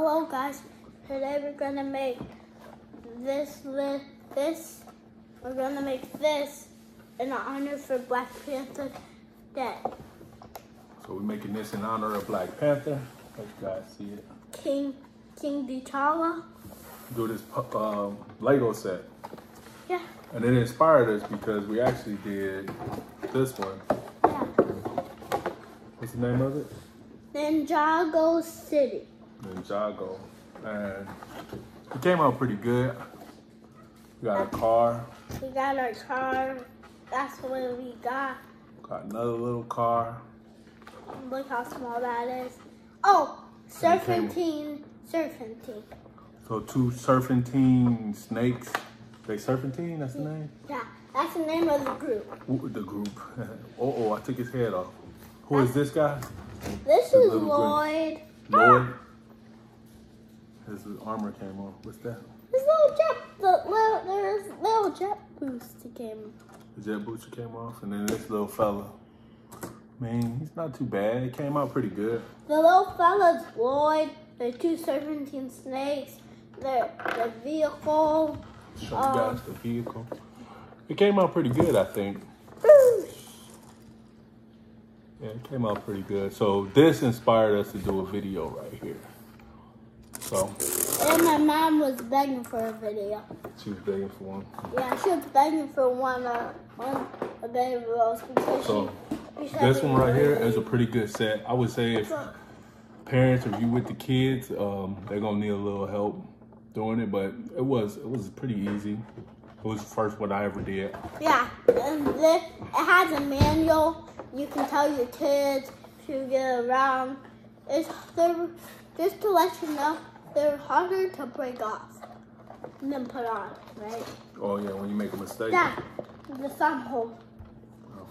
Hello guys, today we're gonna make this in honor for Black Panther Day. So we're making this in honor of Black Panther. Let you guys see it. King T'Challa. Do this LEGO set. Yeah. And it inspired us because we actually did this one. Yeah. What's the name of it? Ninjago City. Ninjago. And it came out pretty good. We got a car. We got our car. That's what we got. Got another little car. Look how small that is. Oh, Serpentine. So two serpentine snakes. They serpentine, that's the name? Yeah, that's the name of the group. Ooh, the group. Oh, I took his head off. Who is this guy? This is Lloyd. Lloyd? His armor came on. What's that? This little jet booster came off. The jet booster came off, and then this little fella. Man, he's not too bad. It came out pretty good. The little fella's Lloyd. The two serpentine snakes. The vehicle. Show you guys the vehicle. It came out pretty good, I think. Whoosh. Yeah, it came out pretty good. So this inspired us to do a video right here. So. And my mom was begging for a video. She was begging for one. Yeah, she was begging for one baby rose. So this one right here is a pretty good set. I would say if parents or you with the kids, they're gonna need a little help doing it, but it was pretty easy. It was the first one I ever did. Yeah, and this, it has a manual. You can tell your kids to get around. Just to let you know, they're harder to break off and then put on, right? Oh yeah, when you make a mistake. Yeah, the thumb hole. Oh.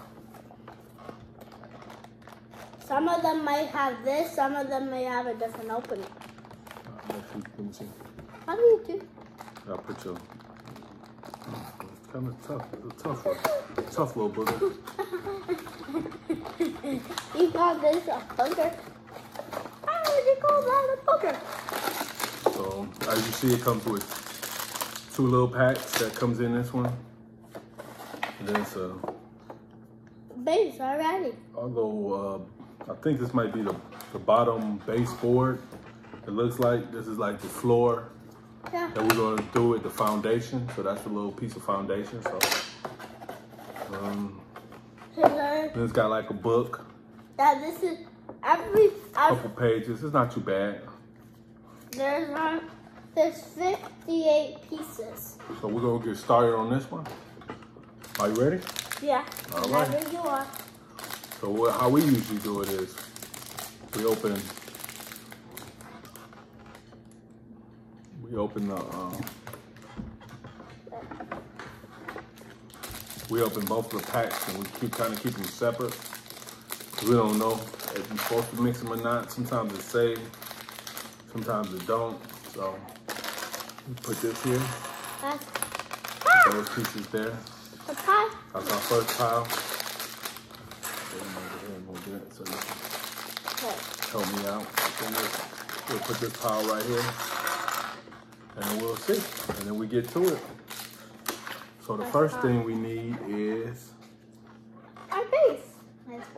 Some of them might have this, some of them may have a different opening. Let me see. How do you do? I'll put your... It's kind of tough, it's a tough one. Tough little booger. You got this, a booger. So as you see, it comes with two little packs that comes in this one. And then it's a base already. Although I think this might be the bottom baseboard. It looks like this is like the floor that we're gonna do with the foundation. So that's a little piece of foundation. So then it's got like a book. Yeah, this is. Couple pages. It's not too bad. There's 58 pieces. So we're gonna get started on this one. Are you ready? Yeah. All right. Whenever you are. So how we usually do it is we open both the packs and we kind of keep them separate. We don't know if you're supposed to mix them or not. Sometimes it's saved, sometimes it don't. So we put this here. Those pieces there. That's our first pile. So you can help me out. We'll put this pile right here, and we'll see. And then we get to it. So the first thing we need is.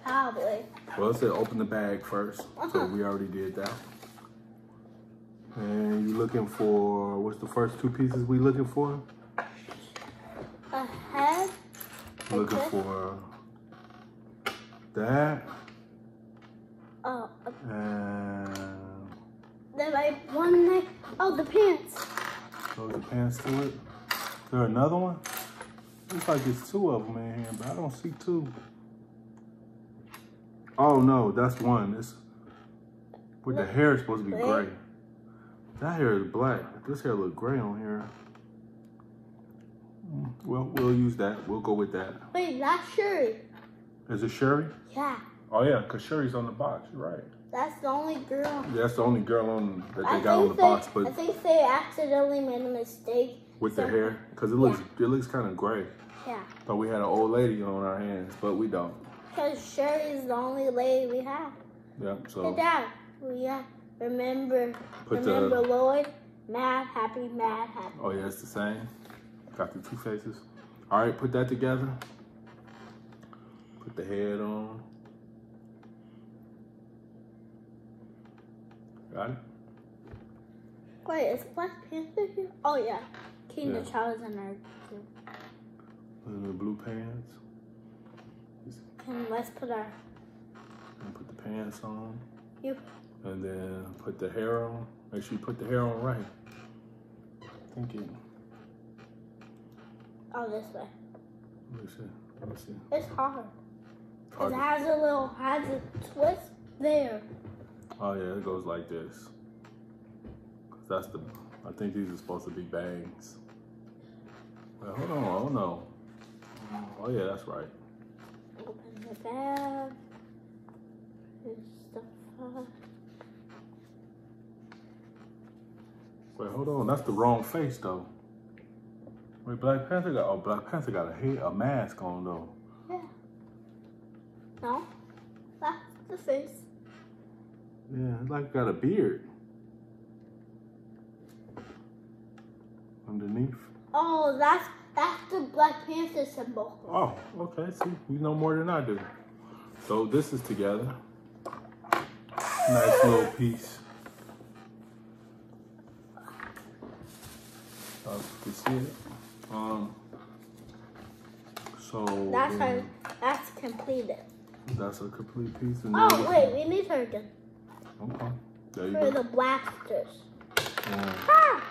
Probably. Well, it said open the bag first, so we already did that. And you looking for, what's the first two pieces we looking for? A head. Looking for that. Oh. And... There's like one neck, oh, the pants. Those are pants to it. There another one? Looks like there's two of them in here, but I don't see two. Oh no, that's one. It's with the hair is supposed to be gray. That hair is black. This hair look gray on here. Well, we'll use that. We'll go with that. Wait, that's Shuri. Is it Shuri? Yeah. Oh yeah, cause Shuri's on the box, right? That's the only girl. Yeah, that's the only girl on that they got on the box. But I think they accidentally made a mistake with the hair, cause it looks kind of gray. Yeah. But we had an old lady on our hands, but we don't. Because Sherry's the only lady we have. Yeah, so. Hey, Dad, Remember Lloyd? Mad, happy, mad, happy. Oh yeah, it's the same. Got the two faces. All right, put that together. Put the head on. Got it? Wait, is Black Panther here? Oh yeah, King T'Challa's in there too. In the blue pants. And let's put our. And put the pants on. Yep. And then put the hair on. Make sure you put the hair on right. Thank you. Oh, this way. Let me see. Let me see. It's hard. It has a little, has a twist there. Oh yeah, it goes like this. That's the. I think these are supposed to be bangs. Well, hold on. Oh no. Oh yeah, that's right. Open the bag. Here's the front. Wait, hold on. That's the wrong face though. Wait, Black Panther got. Oh, Black Panther got a head, a mask on though. Yeah. No, that's the face. Yeah, it's like got a beard. Underneath. Oh, that's the Black Panther symbol. Oh, okay. See, you know more than I do. So this is together. Nice little piece. You see it. So that's completed. That's a complete piece. And oh wait, we need her again. Okay. There you go. For the blasters. Ah!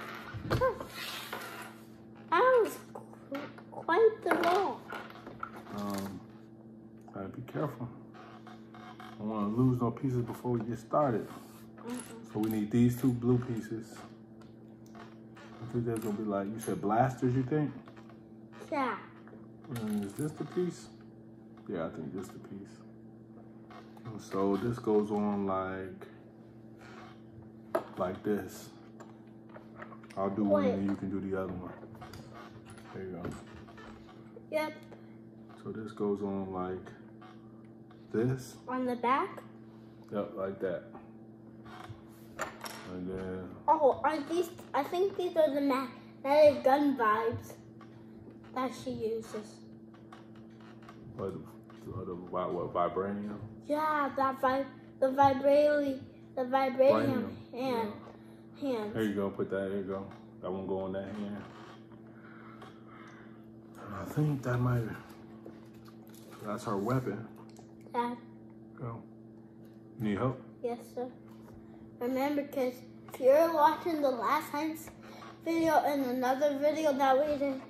Ah! That was quite the roll. Gotta be careful. I don't want to lose no pieces before we get started. So we need these two blue pieces. I think that's gonna be like you said, blasters. You think? Yeah. And is this the piece? Yeah, I think this is the piece. And so this goes on like this. I'll do one and you can do the other one. There you go. Yep. So this goes on like this. On the back? Yep, like that. And then. Oh, are these? I think these are the magnetic gun vibes that she uses. What vibranium? Yeah, the vibranium hand. Yeah. Hands. There you go, put that, there you go. That won't go on that hand. I think that might be, that's her weapon. Dad. Go. Need help? Yes, sir. Remember, kids, if you're watching the last Heinz video and another video that we did,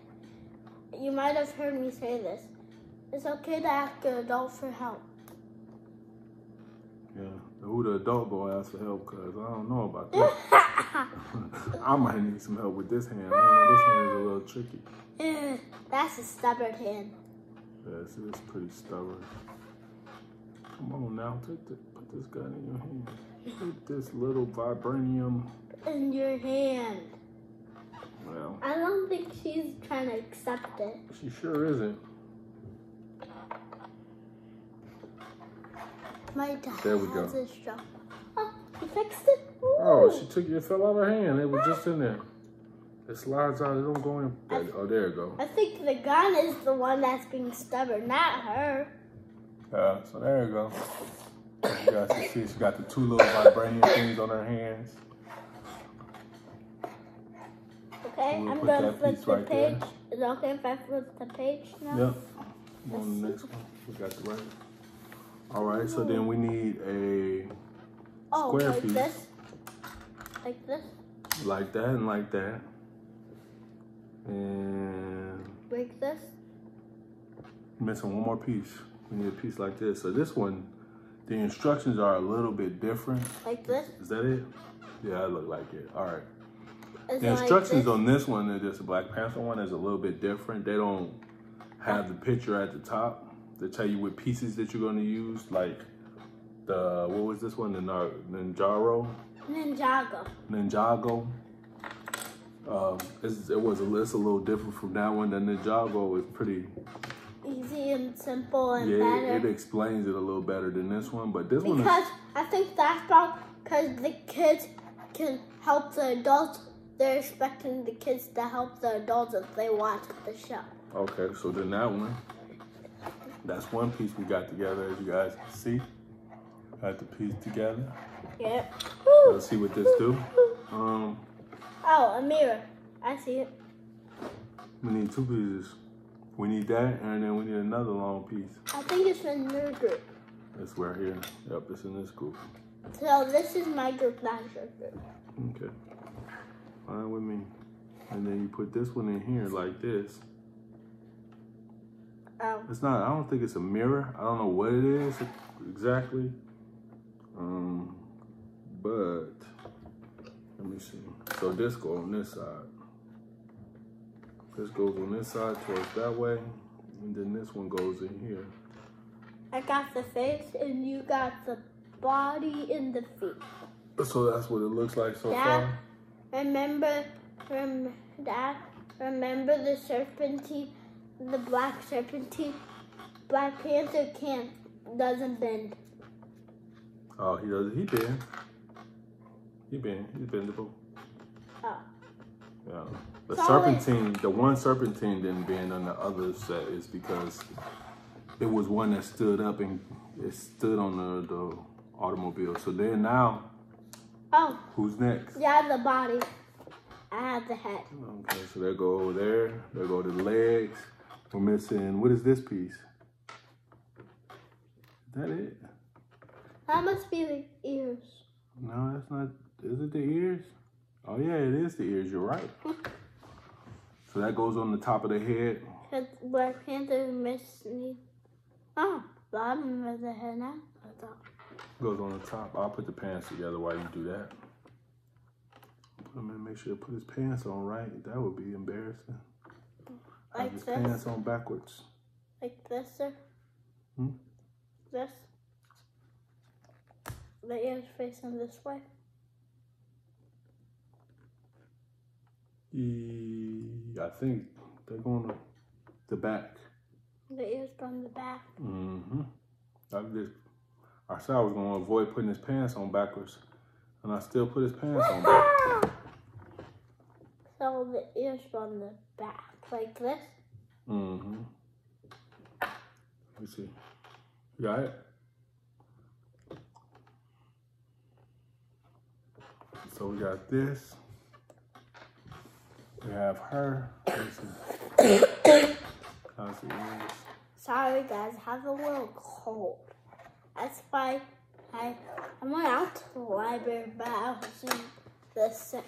you might have heard me say this. It's okay to ask an adult for help. Yeah, who the adult boy asked for help, cuz I don't know about that. I might need some help with this hand. This hand is a little tricky. That's a stubborn hand. Yes, it is pretty stubborn. Come on now, put this gun in your hand. Put this little vibranium in your hand. Well, I don't think she's trying to accept it. She sure isn't. My dad there we has go. A straw. Oh, you fixed it? Ooh. Oh, she took it fell out of her hand. It was just in there. It slides out. It don't go in. Oh, there you go. I think the gun is the one that's being stubborn, not her. Yeah, so there you go. You guys can see she got the two little vibranium things on her hands. Okay, so I'm going to flip the page. Is it okay if I flip the page now? Yep. Let's on the next one. We got the right one. All right, so then we need a square piece. This? Like this? Like that and like that. And... like this? Missing one more piece. We need a piece like this. So this one, the instructions are a little bit different. Like this? Is that it? Yeah, it looked like it. All right. Is the instructions like this? On this one, and this Black Panther one, is a little bit different. They don't have the picture at the top. They tell you what pieces that you're going to use, like the, what was this one? The Ninjago. It's a little different from that one. The Ninjago is pretty easy and simple and better. It explains it a little better than this one, but this one is... because I think that's because the kids can help the adults. They're expecting the kids to help the adults if they watch the show. Okay, so then that one, that's one piece we got together, as you guys can see. Got the piece together. Yep. Let's see what this do. Oh, a mirror. I see it. We need two pieces. We need that, and then we need another long piece. I think it's in your group. It's right here. Yep, it's in this group. So this is my group, not your group. Okay. Fine with me. And then you put this one in here like this. Oh. It's not, I don't think it's a mirror. I don't know what it is exactly. But let me see. So this goes on this side. This goes on this side towards that way. And then this one goes in here. I got the face and you got the body and the feet. So that's what it looks like so far? Remember the Serpentine, the black Serpentine? Black Panther doesn't bend. Oh, he doesn't, he bend. He's bendable. Oh. Yeah. The Serpentine, the one Serpentine didn't bend on the other set is because it was one that stood up and it stood on the automobile. So then now, oh, who's next? Yeah, the body. I have the head. Okay, so they go over there. They go to the legs. We're missing, what is this piece? Is that it? That must be the ears. No, that's not, is it the ears? Oh yeah, it is the ears, you're right. So that goes on the top of the head. Because Black Panther missed me. Oh, bottom of the head now. Goes on the top. I'll put the pants together while you do that. Put him in, make sure to put his pants on right. That would be embarrassing. Like this? Pants on backwards. Like this, sir? Hmm? This? The ears facing this way? I think they're going to the back. The ears from the back? Mm-hmm. I said I was going to avoid putting his pants on backwards, and I still put his pants on backwards. So the ears from the back, like this? Mm-hmm. Let me see. You got it? So we got this. We have her. How's the ears? Sorry, guys. I have a little cold. That's why I went out to the library, but I wasn't this sick.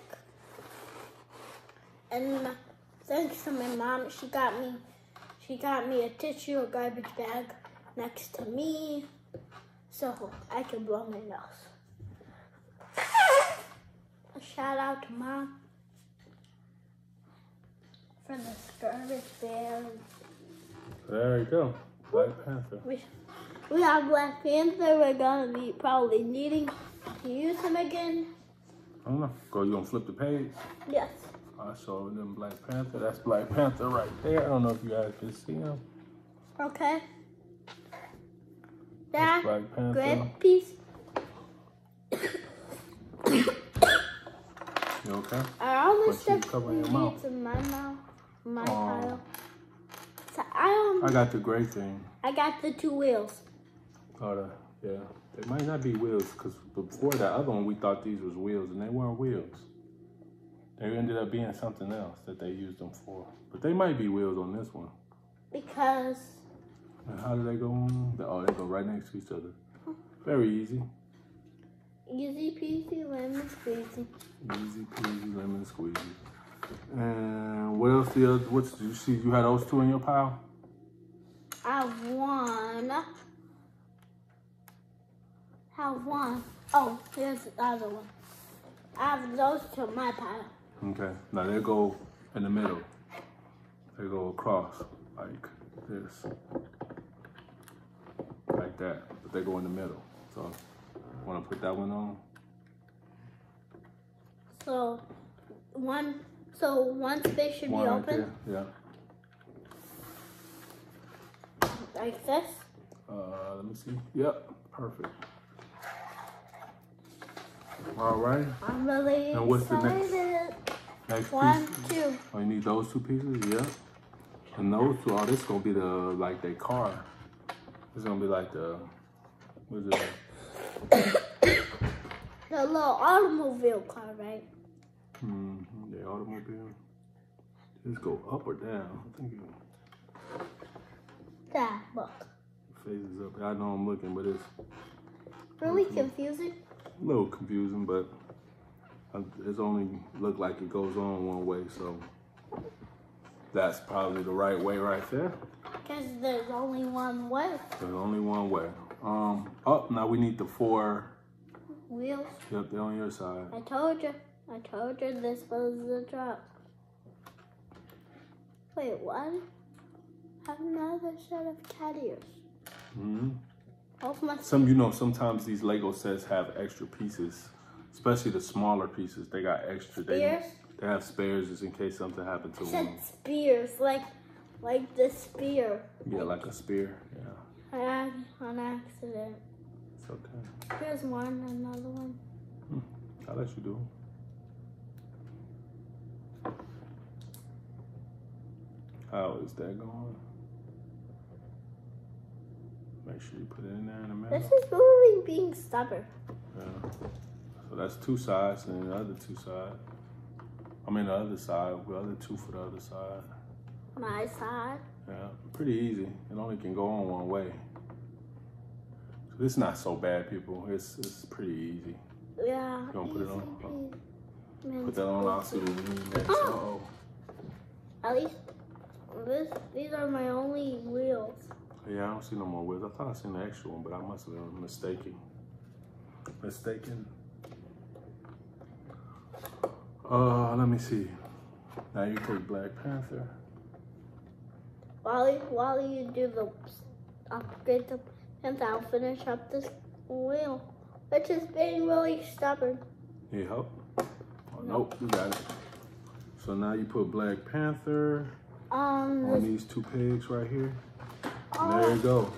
And thanks to my mom, she got me a tissue, a garbage bag next to me, so I can blow my nose. A shout out to Mom for the garbage bag. There you go, Black Panther. We have Black Panther. We're gonna be probably needing to use him again. I don't know. Girl, you gonna flip the page? Yes. I saw them Black Panther. That's Black Panther right there. I don't know if you guys can see him. Okay. That's Black Panther. Great piece. You okay? I almost stuck needs in my mouth. My pile. So I got the gray thing. I got the two wheels. Yeah, they might not be wheels because before that other one we thought these was wheels and they weren't wheels. They ended up being something else that they used them for. But they might be wheels on this one. Because. And how do they go on? Oh, they go right next to each other. Very easy. Easy peasy lemon squeezy. Easy peasy lemon squeezy. And what else? What did you see? You had those two in your pile. I have one. Oh, here's the other one. I have those two in my pile. Okay. Now they go in the middle. They go across like this. Like that. But they go in the middle. So, want to put that one on? So, one space should be open? Right, yeah. Like this? Let me see. Yep, perfect. All right. I'm really excited. What's the next piece? One, two. Oh, you need those two pieces? Yeah. And those two, oh, this is going to be the, like, their car. It's going to be like the, what is it? The little automobile car, right? Mm-hmm, the automobile. Just go up or down. I think it... That book. Faces up. I know I'm looking, but it's... Really confusing? A little confusing, but it's only look like it goes on one way, so that's probably the right way right there. Because there's only one way. There's only one way. Now we need the four wheels. Yep, they're on your side. I told you. I told you this was the truck. Wait, what? I have another set of teddy ears. Mm-hmm. You know, sometimes these Lego sets have extra pieces, especially the smaller pieces. They got extra. They have spares just in case something happened to them. Spears, like the spear. Yeah, like a spear. Yeah. I had an accident. It's okay. Here's one, another one. I'll let you do it. How is that going? Make sure you put it in there in a minute. This is really being stubborn. Yeah. So that's two sides, and the other two side. I mean the other side. The other two for the other side. My side. Yeah. Pretty easy. It only can go on one way. So it's not so bad, people. It's pretty easy. Yeah. You gonna put it on? Put that on. I'll see what we need next. Oh. At least. These are my only wheels. Yeah, I don't see no more wheels. I thought I seen the extra one, but I must have been mistaken. Let me see. Now you take Black Panther. While you do the upgrade to Panther, I'll finish up this wheel, which is being really stubborn. Need help? Oh, nope, you got it. So now you put Black Panther. On these two pegs right here. There you go.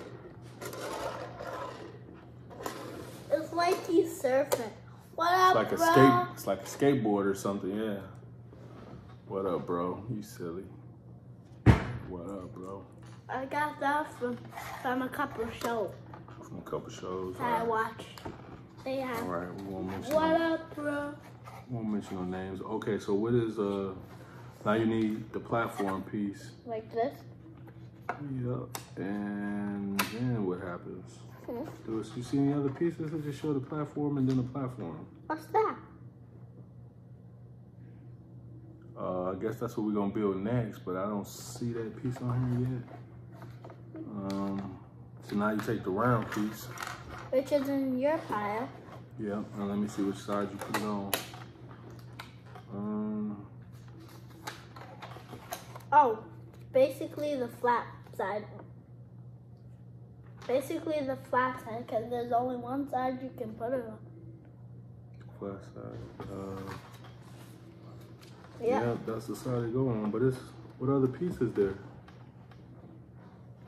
It's like he's surfing. What up, like bro? It's like a skateboard or something, yeah. What up, bro? You silly. What up, bro? I got that from a couple of shows. From a couple of shows. That I watched. They have. All right, we won't mention. What up, bro? We won't mention no names. Okay, so what is now you need the platform piece. Like this? Yep. And then what happens? Okay. Do you see any other pieces that just show the platform and then the platform? What's that? I guess that's what we're going to build next, but I don't see that piece on here yet. So now you take the round piece. Which is in your pile. Yep. And let me see which side you put it on. Oh, basically the flat side. Basically the flat side, because there's only one side you can put it on. Flat side. Yeah, that's the side to go on. But it's what other piece is there?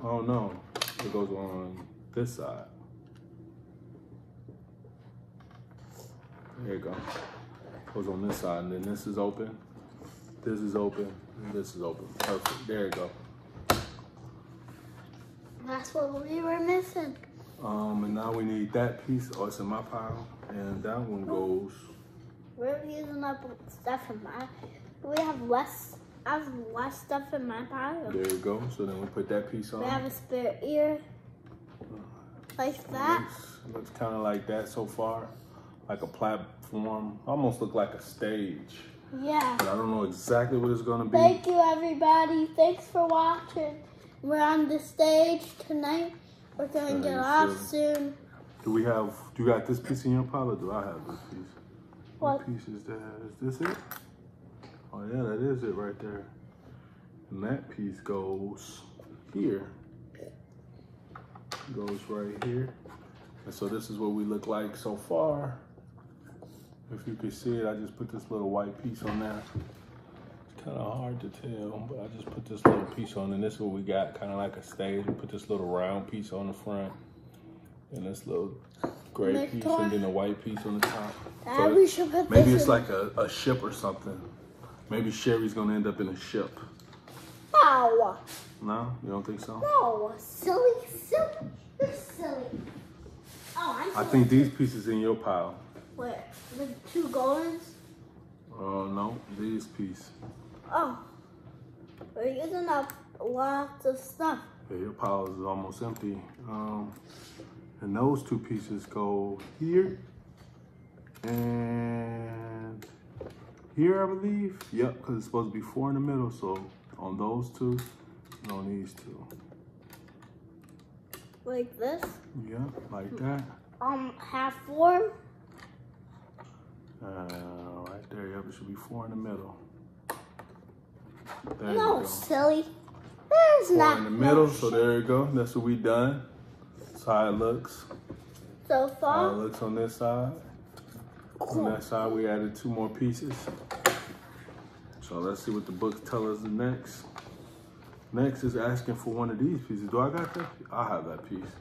Oh no, it goes on this side. There you go. Goes on this side, and then this is open. This is open. This is open. Perfect. There you go. That's what we were missing. And now we need that piece. Oh, it's in my pile. And that one goes. We're using up stuff in my. We have less. I have less stuff in my pile. There you go. So then we put that piece on. We have a spare ear. Like that. Looks kind of like that so far. Like a platform. Almost look like a stage. Yeah. But I don't know exactly what it's gonna be. Thank you, everybody. Thanks for watching. We're on the stage tonight. We're gonna get off soon. Do you got this piece in your pile or do I have this piece? What piece is that? Is this it? Oh yeah, that is it right there. And that piece goes here. It goes right here. And so this is what we look like so far. If you can see it, I just put this little white piece on there. It's kind of hard to tell, but I just put this little piece on, and this is what we got, kind of like a stage. We put this little round piece on the front, and this little gray piece and then a white piece on the top. So we should put maybe this it's like a ship or something. Maybe Sherry's going to end up in a ship. No. No? You don't think so? No. Silly, silly. You're silly. Oh, I'm silly. I think these pieces in your pile. Where? The two goldens? No. These pieces. Oh. We're using up lots of stuff. Yeah, your pile is almost empty. And those two pieces go here and here, I believe. Yep, because it's supposed to be four in the middle. So on those two and on these two. Like this? Yeah, like that. Half four? Right there, yep, it should be four in the middle. There you go. Silly. There's not in the middle, so there you go. That's what we done. That's how it looks. So far. How it looks on this side. Cool. On that side, we added two more pieces. So let's see what the books tell us next. Next is asking for one of these pieces. Do I got that? I have that piece.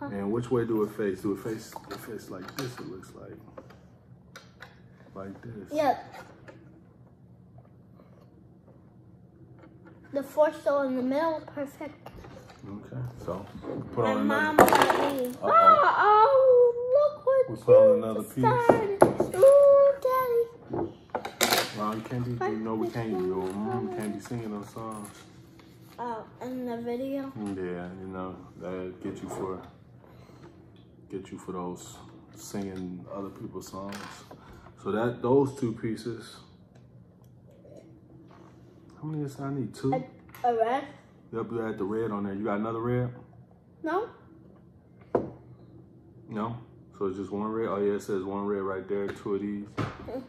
Huh. And which way do it face? Do it face? It face like this. It looks like this. Yep. The four still in the middle, perfect. Okay, so we put on another. Oh, look what we put on another piece. Ooh, Daddy. Well, you can't be. No, we can't be. We can't be singing those songs. Oh, in the video. Yeah, you know that get you for those singing other people's songs. So that those two pieces. How many is I need? Two? A red? Yep, you add the red on there. You got another red? No. No? So it's just one red? Oh, yeah, it says one red right there, two of these. Okay.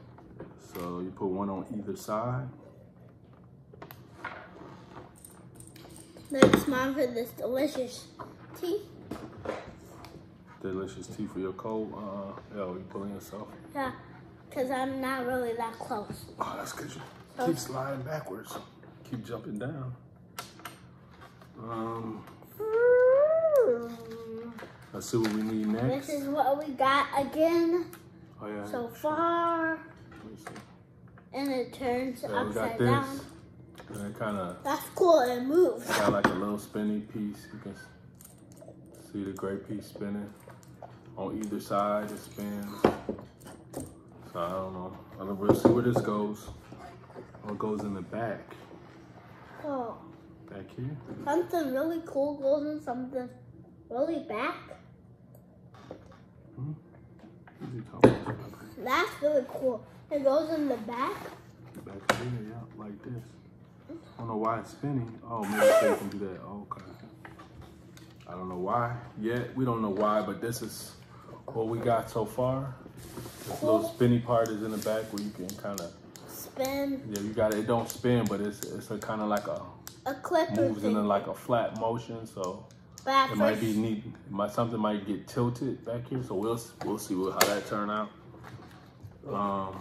So you put one on either side. Let's smile for this delicious tea. Delicious tea for your cold? Oh, you pulling yourself? Yeah, because I'm not really that close. Oh, that's good. Keep sliding backwards. Keep jumping down. Let's see what we need next. This is what we got again. Oh, yeah. So far. Let me see. And it turns upside down. And it kind of. That's cool. It moves. It's got like a little spinning piece. You can see the gray piece spinning. On either side, it spins. So I don't know. We'll see where this goes. What goes in the back? Oh. Back here? Something really cool goes in something really back. Hmm? What are you talking about? That's really cool. It goes in the back? Back here, yeah, like this. I don't know why it's spinning. Oh, maybe they can do that. Oh, okay. I don't know why yet. We don't know why, but this is what we got so far. This little spinny part is in the back where you can kind of spin. Yeah, you got it. It don't spin, but it's kind of like a clipper moves thing. In like a flat motion. So it might be neat. Something might get tilted back here. So we'll see how that turn out.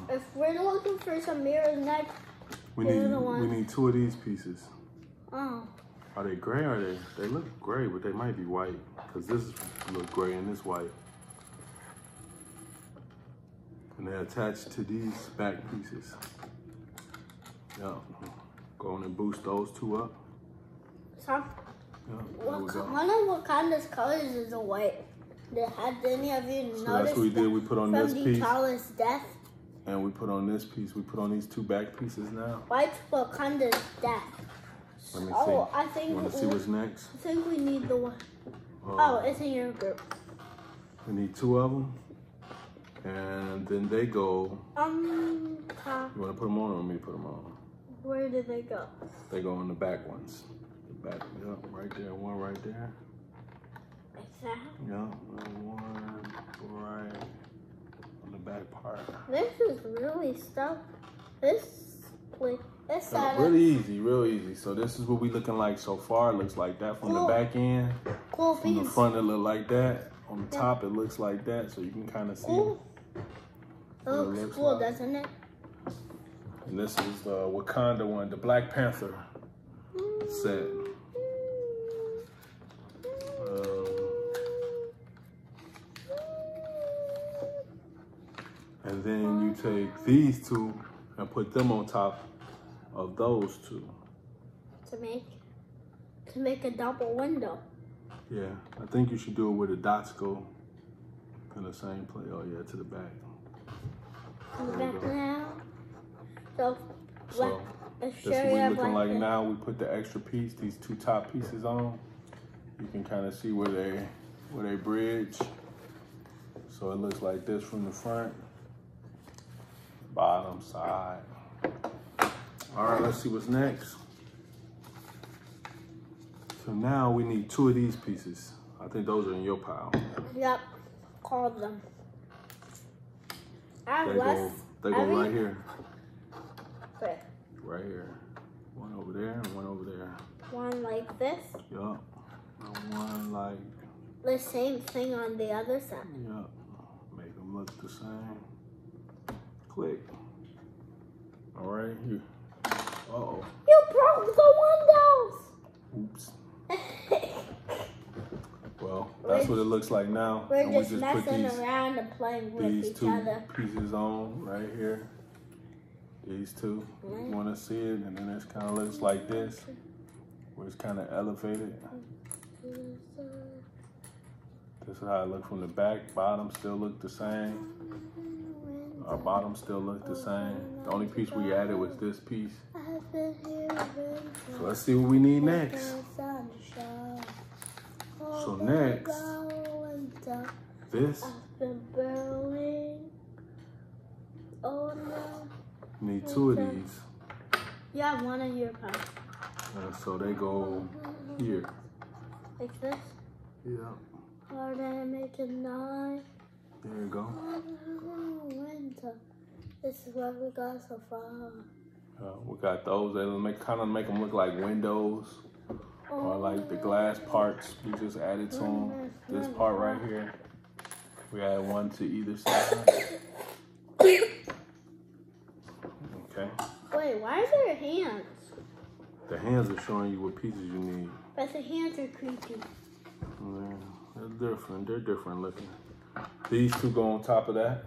If we're looking for some mirrors next, we need two of these pieces. Oh. Are they gray? Or are they? They look gray, but they might be white because this look gray and this white. And they're attached to these back pieces. Yeah, go on and boost those two up. So, yeah, one of Wakanda's colors is a white. Have any of you noticed? So that's what we did. We put on this piece. From T'Challa's death. And we put on this piece. We put on these two back pieces now. White Wakanda's death. Let me see. I think. You want to see what's next? I think we need the one. Oh, it's in your group. We need two of them. And then they go. Top. You want to put them on or want me to put them on? Where did they go? They go on the back ones. The back, yep, right there. One right there. Like that? Yep, one right on the back part. This is really stuff. This side. Really easy, real easy. So this is what we looking like so far. It looks like that from the back end. Cool piece. From the front, it look like that. On the top, it looks like that. So you can kind of see. Cool. It looks cool, like. Doesn't it? And this is the Wakanda one, the Black Panther set. and then you take these two and put them on top of those two. To make a double window. Yeah, I think you should do it where the dots go in the same place. Oh yeah, to the back. To the back now. So that's what we're looking like now. We put the extra piece, these two top pieces on. You can kind of see where they bridge. So it looks like this from the front, bottom side. All right, let's see what's next. So now we need two of these pieces. I think those are in your pile. Yep, call them. They go right here. Where? Right here. One over there and one over there. One like this? Yup. And one like... The same thing on the other side. Yup. Make them look the same. Click. All right. You... Uh-oh. You broke the windows! Oops. Well, that's what it looks like now. We just messing around and playing with each other. These two pieces on right here. These two. Right. You want to see it, and then it kind of looks like this, where it's kind of elevated. This is how it looks from the back. Bottom still look the same. Our bottom still look the same. The only piece we added was this piece. So let's see what we need next. So next, this. Need two of these. Yeah, one in your pile. And so they go here. Like this? Yeah. Or they make a nine. There you go. Winter. This is what we got so far. We got those. They kind of make them look like windows. Or like the glass parts we just added to them. This part right here, we add one to either side. Okay. Wait, why are there hands? The hands are showing you what pieces you need. But the hands are creepy. Yeah, they're different. They're different looking. These two go on top of that.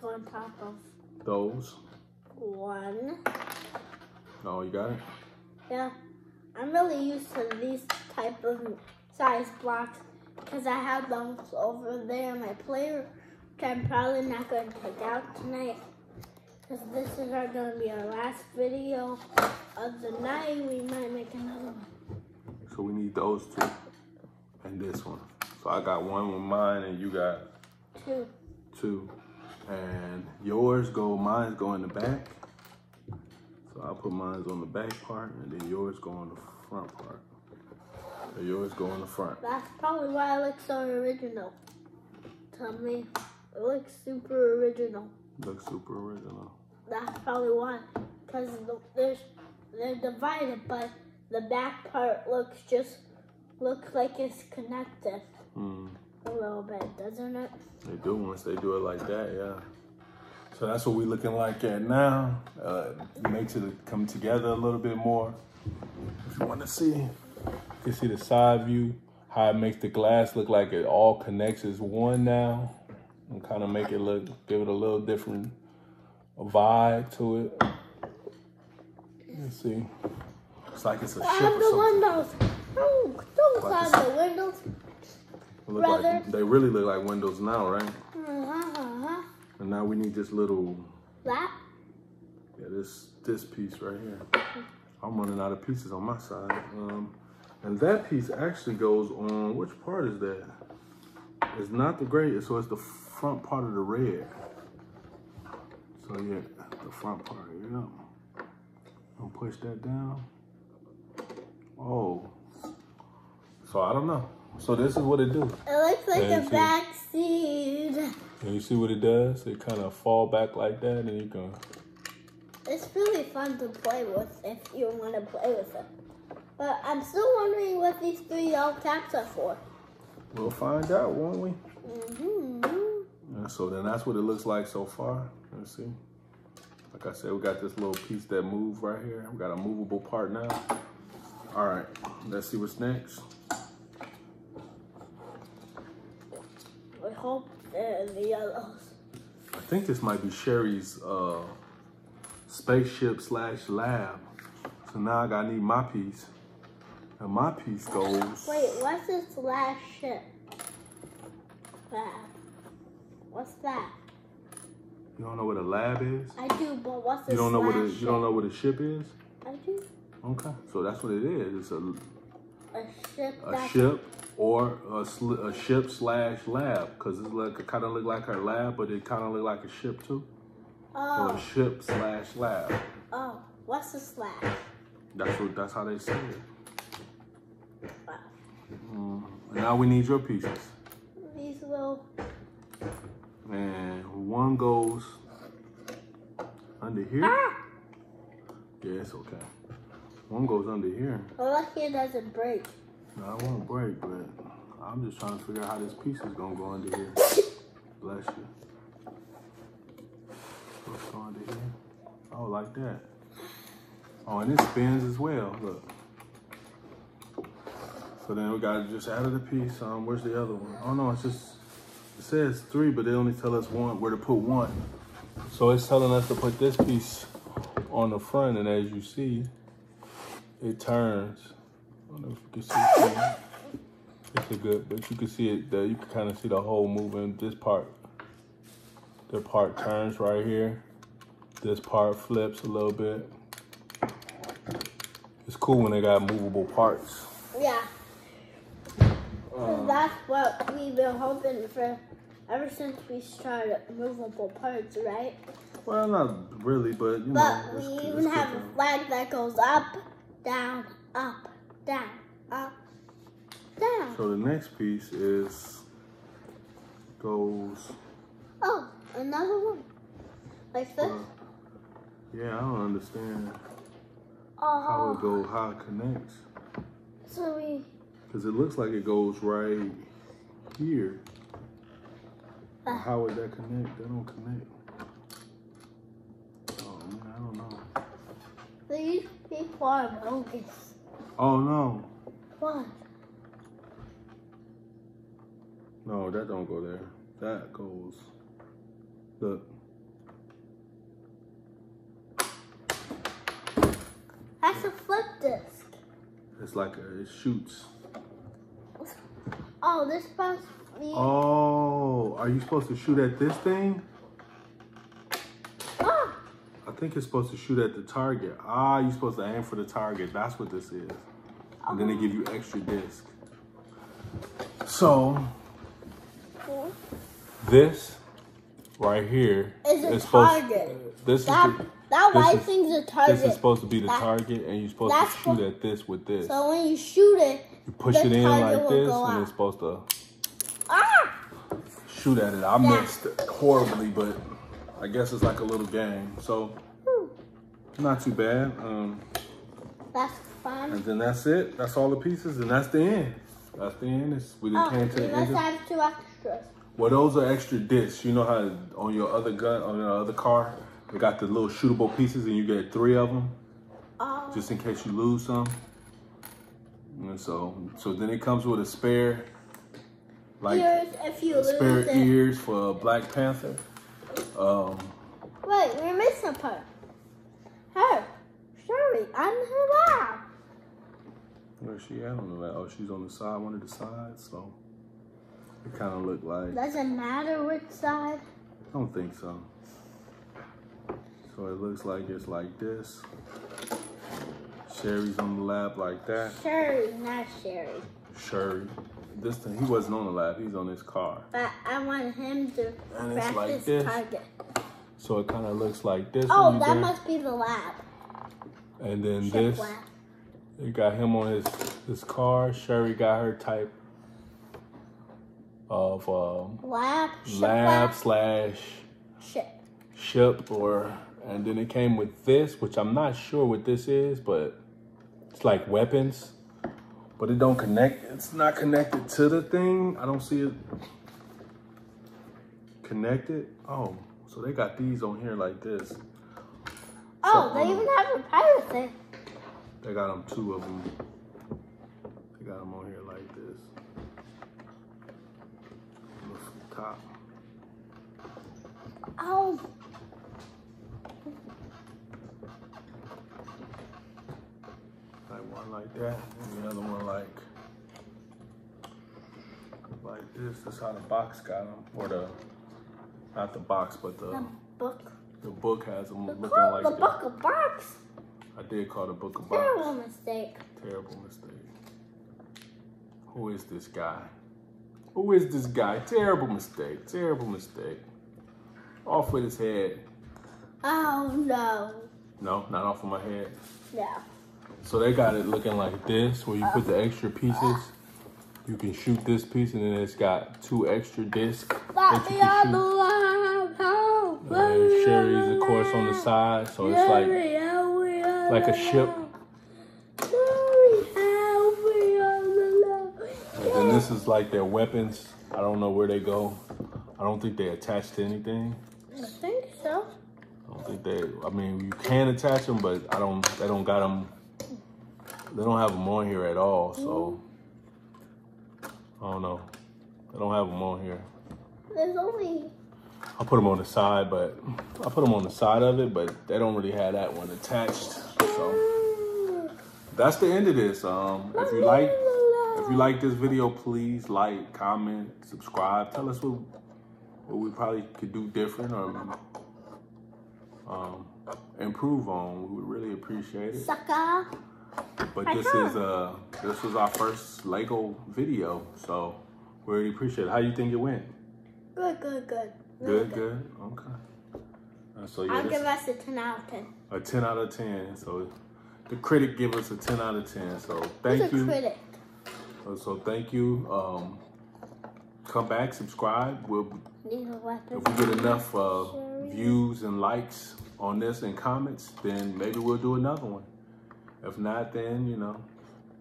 Go on top of. Those. One. Oh, you got it? Yeah. I'm really used to these type of size blocks because I have those over there in my playroom, which I'm probably not going to take out tonight because this is going to be our last video of the night. We might make another one. So we need those two and this one. So I got one with mine and you got two. And mine's go in the back. I'll put mine on the back part, and then yours go on the front part. Or yours go on the front. That's probably why it looks so original. Tell me, it looks super original. Looks super original. That's probably why, because they're divided, but the back part looks like it's connected a little bit, doesn't it? They do once they do it like that, yeah. So that's what we're looking like at now. Makes it come together a little bit more. If you want to see, you can see the side view, how it makes the glass look like it all connects as one now. And kind of make it look, give it a little different vibe to it. Let's see. It's like it's a ship or something. The windows. Oh, don't close the windows. They really look like windows now, right? And now we need this little... That? Yeah, this piece right here. I'm running out of pieces on my side. And that piece actually goes on... Which part is that? It's not the gray, so it's the front part of the red. So yeah, the front part, yeah. I'm gonna push that down. Oh. So I don't know. So this is what it do. It looks like a back seat. And you see what it does? It kind of fall back like that, and you can... It's really fun to play with if you want to play with it. But I'm still wondering what these three yellow caps are for. We'll find out, won't we? And so then that's what it looks like so far. Let's see. Like I said, we got this little piece that moves right here. We got a movable part now. All right, let's see what's next. I hope they're the yellows. I think this might be Sherry's spaceship slash lab. So now I gotta need my piece. And my piece goes... Wait, what's this last ship? Lab. What's that? You don't know what a lab is? I do, but what's this ship? You don't know what a ship is? I do. Okay, so that's what it is. It's a ship or a ship slash lab, because it kind of look like her lab, but it kind of look like a ship too. Oh. So a ship slash lab. Oh, what's a slash? That's how they say it. Wow. Now we need your pieces. These little. And one goes under here. Ah! Yeah, it's okay. One goes under here. Well, lucky it doesn't break. No, it won't break, but I'm just trying to figure out how this piece is going to go under here. Bless you. What's going under here? Oh, like that. Oh, and it spins as well. Look. So then we got to just add the piece. Where's the other one? Oh, no, it's just... It says three, but they only tell us one, where to put one. So it's telling us to put this piece on the front, and as you see, it turns. I don't know if you can see it. It's a good, but you can see it. You can kind of see the hole moving. This part, the part turns right here. This part flips a little bit. It's cool when they got movable parts. Yeah. That's what we've been hoping for ever since we started movable parts, right? Well, not really, but you know. But we even have a flag that goes up, down, up, down, up, down. So the next piece goes. Oh, another one. Like this? Yeah, I don't understand how it goes, how it connects. So we. Because it looks like it goes right here. How would that connect? That don't connect. Oh, man, I don't know. These people are bogus. Oh, no. What? No, that don't go there. That goes... Look. That's a flip disc. It's like it shoots. Oh, this supposed to be... Oh, are you supposed to shoot at this thing? Ah. I think it's supposed to shoot at the target. Ah, you're supposed to aim for the target. That's what this is. And then they give you extra disc. So, this right here is supposed to... This is the, that white thing's a target. This is supposed to be the target, and you're supposed to shoot at this with this. So when you shoot it... You push it in like this, and it's supposed to shoot at it. I missed horribly, but I guess it's like a little game. So, not too bad. That's fun. And then that's it. That's all the pieces, and that's the end. That's the end. We didn't came to the end. We must have two extras. Well, those are extra discs. You know how on your other gun, on your other car, they got the little shootable pieces, and you get 3 of them, just in case you lose some. And so then it comes with a spare, like ears if you spare ears for Black Panther. Wait, we're missing her. Her, Shuri, on her lab. Where's she at on the lab? Oh, she's on the side, one of the sides. So it kind of looked like. Doesn't matter which side. I don't think so. So it looks like it's like this. Sherry's on the lab like that. Shuri, not Shuri. Shuri. This thing, he wasn't on the lab. He's on his car. But I want him to practice like this target. So it kind of looks like this. Oh, that must be the lab. And then this. Lab. You got him on his car. Shuri got her type of lab slash ship or... And then it came with this, which I'm not sure what this is, but it's like weapons. But it don't connect. It's not connected to the thing. I don't see it connected. Oh, so they got these on here like this. Oh, so, they even have a pirate thing. They got them, 2 of them. They got them on here like this. Look from the top. Ow! Like one like that, and the other one like this. That's how the box got them, or the not the box, but the book. The book has them looking like the book of box. I did call the book a box. Terrible mistake. Terrible mistake. Who is this guy? Who is this guy? Terrible mistake. Terrible mistake. Off with his head. Oh, no. No, not off of my head? No. So they got it looking like this, where you put the extra pieces. You can shoot this piece, and then it's got two extra discs. That's the other one. And Sherry's, of course, on the side. So it's like a ship. And this is like their weapons. I don't know where they go. I don't think they attach to anything. I think so. I don't think they, I mean, you can attach them, but I don't, they don't got them. They don't have them on here at all. So I don't know. They don't have them on here. There's only. I put them on the side, but I put them on the side of it, but they don't really have that one attached. So that's the end of this. If you like. If you like this video, please like, comment, subscribe. Tell us what we probably could do different or improve on. We would really appreciate it. Sucker. But this was our first LEGO video, so we really appreciate it. How you think it went? Good, good, good. Good, good. Okay. So yeah, I'll give us a 10 out of 10. A 10 out of 10. So the critic gave us a 10 out of 10. So thank you. Critic. So thank you. Come back, subscribe. If we get enough views and likes on this and comments, then maybe we'll do another one. If not, then, you know,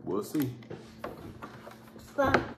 we'll see. Bye.